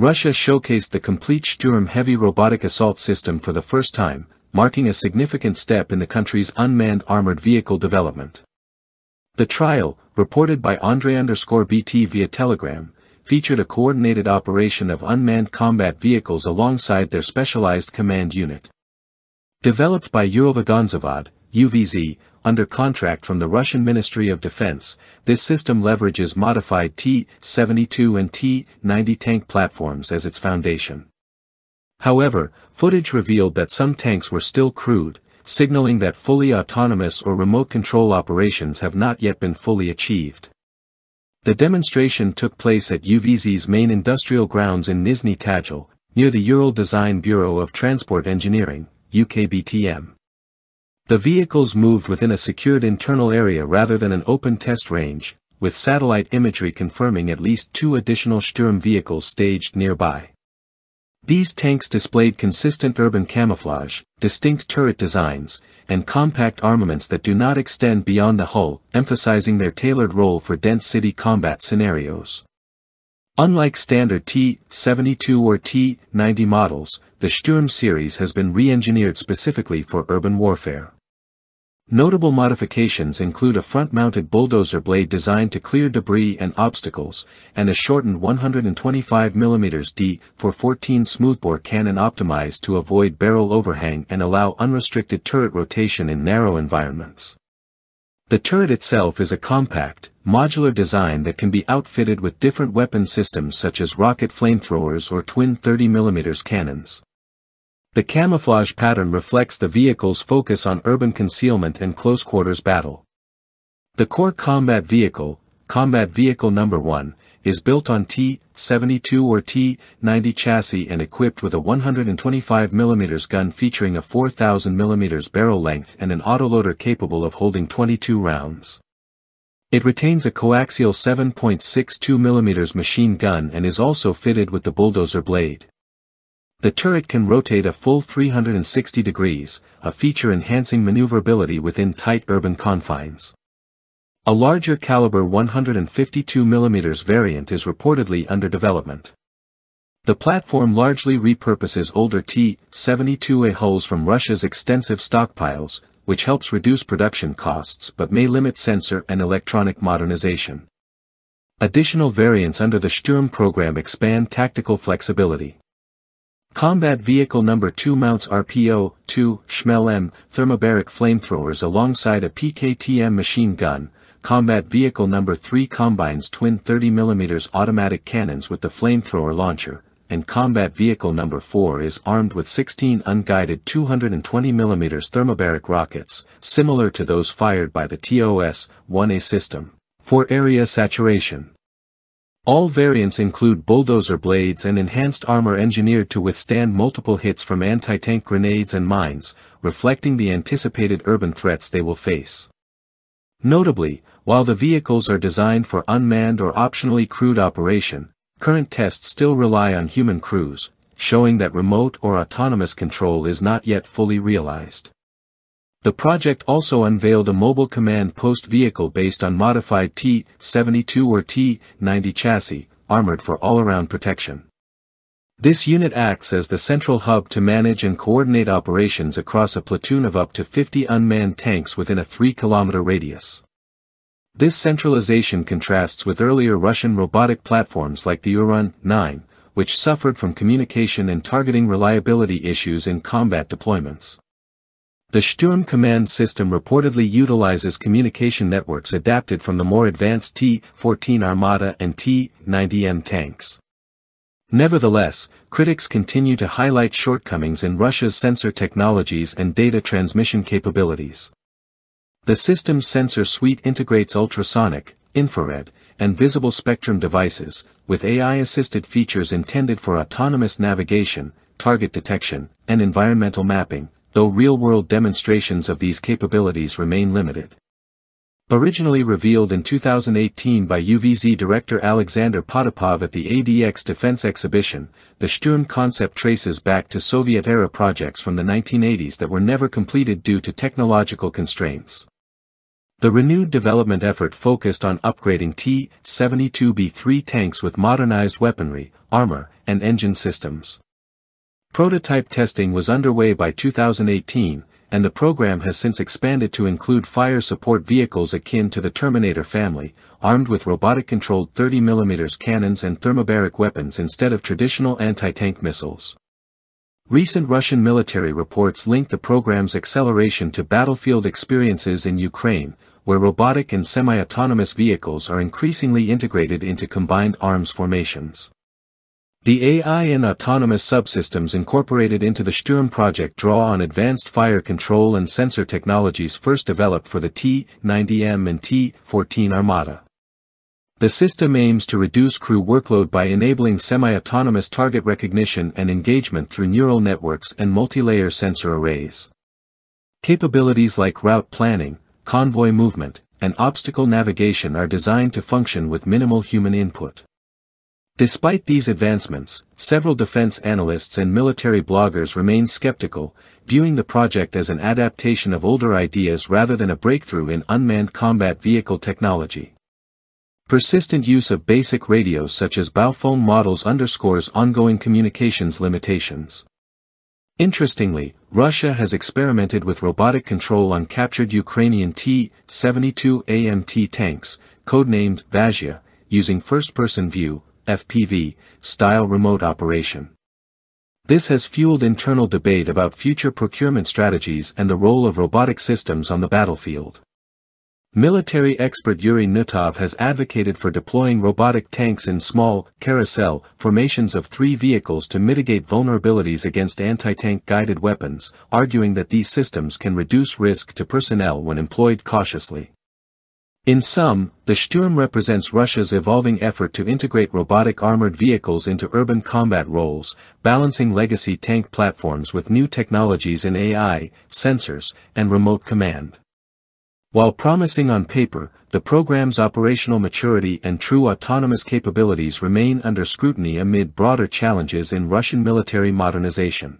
Russia showcased the complete Shturm heavy robotic assault system for the first time, marking a significant step in the country's unmanned armored vehicle development. The trial, reported by Andre_BT via Telegram, featured a coordinated operation of unmanned combat vehicles alongside their specialized command unit. Developed by Uralvagonzavod, UVZ, under contract from the Russian Ministry of Defense, this system leverages modified T-72 and T-90 tank platforms as its foundation. However, footage revealed that some tanks were still crewed, signaling that fully autonomous or remote control operations have not yet been fully achieved. The demonstration took place at UVZ's main industrial grounds in Nizhny Tagil, near the Ural Design Bureau of Transport Engineering, UKBTM. The vehicles moved within a secured internal area rather than an open test range, with satellite imagery confirming at least 2 additional Shturm vehicles staged nearby. These tanks displayed consistent urban camouflage, distinct turret designs, and compact armaments that do not extend beyond the hull, emphasizing their tailored role for dense city combat scenarios. Unlike standard T-72 or T-90 models, the Shturm series has been re-engineered specifically for urban warfare. Notable modifications include a front-mounted bulldozer blade designed to clear debris and obstacles, and a shortened 125mm D-414 smoothbore cannon optimized to avoid barrel overhang and allow unrestricted turret rotation in narrow environments. The turret itself is a compact, modular design that can be outfitted with different weapon systems such as rocket flamethrowers or twin 30mm cannons. The camouflage pattern reflects the vehicle's focus on urban concealment and close-quarters battle. The core Combat Vehicle No. 1, is built on T-72 or T-90 chassis and equipped with a 125mm gun featuring a 4,000mm barrel length and an autoloader capable of holding 22 rounds. It retains a coaxial 7.62mm machine gun and is also fitted with the bulldozer blade. The turret can rotate a full 360 degrees, a feature enhancing maneuverability within tight urban confines. A larger caliber 152mm variant is reportedly under development. The platform largely repurposes older T-72A hulls from Russia's extensive stockpiles, which helps reduce production costs but may limit sensor and electronic modernization. Additional variants under the Shturm program expand tactical flexibility. Combat Vehicle No. 2 mounts RPO-2 Schmel-M thermobaric flamethrowers alongside a PKTM machine gun. Combat Vehicle No. 3 combines twin 30mm automatic cannons with the flamethrower launcher, and Combat Vehicle No. 4 is armed with 16 unguided 220mm thermobaric rockets, similar to those fired by the TOS-1A system, for area saturation. All variants include bulldozer blades and enhanced armor engineered to withstand multiple hits from anti-tank grenades and mines, reflecting the anticipated urban threats they will face. Notably, while the vehicles are designed for unmanned or optionally crewed operation, current tests still rely on human crews, showing that remote or autonomous control is not yet fully realized. The project also unveiled a mobile command post vehicle based on modified T-72 or T-90 chassis, armored for all-around protection. This unit acts as the central hub to manage and coordinate operations across a platoon of up to 50 unmanned tanks within a 3-kilometer radius. This centralization contrasts with earlier Russian robotic platforms like the Uran-9, which suffered from communication and targeting reliability issues in combat deployments. The Shturm command system reportedly utilizes communication networks adapted from the more advanced T-14 Armata and T-90M tanks. Nevertheless, critics continue to highlight shortcomings in Russia's sensor technologies and data transmission capabilities. The system's sensor suite integrates ultrasonic, infrared, and visible spectrum devices, with AI-assisted features intended for autonomous navigation, target detection, and environmental mapping, though real-world demonstrations of these capabilities remain limited. Originally revealed in 2018 by UVZ director Alexander Potapov at the ADX Defense Exhibition, the Shturm concept traces back to Soviet-era projects from the 1980s that were never completed due to technological constraints. The renewed development effort focused on upgrading T-72B3 tanks with modernized weaponry, armor, and engine systems. Prototype testing was underway by 2018, and the program has since expanded to include fire support vehicles akin to the Terminator family, armed with robotic-controlled 30mm cannons and thermobaric weapons instead of traditional anti-tank missiles. Recent Russian military reports link the program's acceleration to battlefield experiences in Ukraine, where robotic and semi-autonomous vehicles are increasingly integrated into combined arms formations. The AI and autonomous subsystems incorporated into the Shturm project draw on advanced fire control and sensor technologies first developed for the T-90M and T-14 Armata. The system aims to reduce crew workload by enabling semi-autonomous target recognition and engagement through neural networks and multi-layer sensor arrays. Capabilities like route planning, convoy movement, and obstacle navigation are designed to function with minimal human input. Despite these advancements, several defense analysts and military bloggers remain skeptical, viewing the project as an adaptation of older ideas rather than a breakthrough in unmanned combat vehicle technology. Persistent use of basic radios such as Baofeng models underscores ongoing communications limitations. Interestingly, Russia has experimented with robotic control on captured Ukrainian T-72AMT tanks, codenamed Vazia, using first-person view, FPV, style remote operation. This has fueled internal debate about future procurement strategies and the role of robotic systems on the battlefield. Military expert Yuri Nutov has advocated for deploying robotic tanks in small, carousel, formations of 3 vehicles to mitigate vulnerabilities against anti-tank guided weapons, arguing that these systems can reduce risk to personnel when employed cautiously. In sum, the Shturm represents Russia's evolving effort to integrate robotic armored vehicles into urban combat roles, balancing legacy tank platforms with new technologies in AI, sensors, and remote command. While promising on paper, the program's operational maturity and true autonomous capabilities remain under scrutiny amid broader challenges in Russian military modernization.